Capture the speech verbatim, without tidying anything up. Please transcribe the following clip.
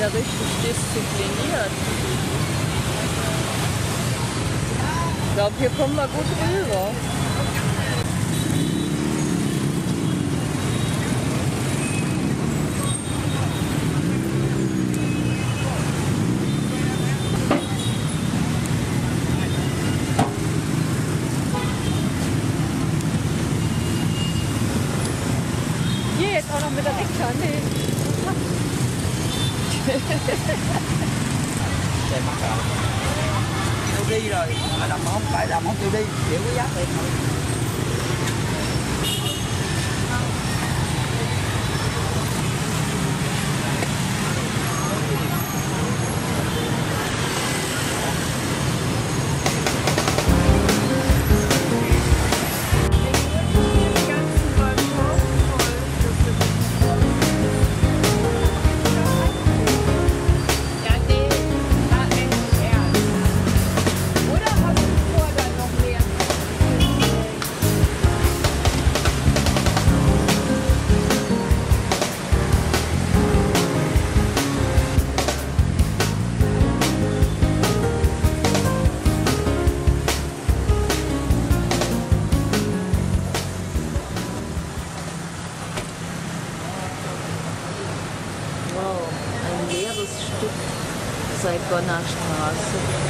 ja richtig diszipliniert. Ich glaube, hier kommen wir gut rüber. Auch noch mit der Eckkante. Tôi đi rồi, mà làm không phải làm không tôi đi, chịu cái giá tiền thôi. Wow, ein leeres Stück Saigoner Straße.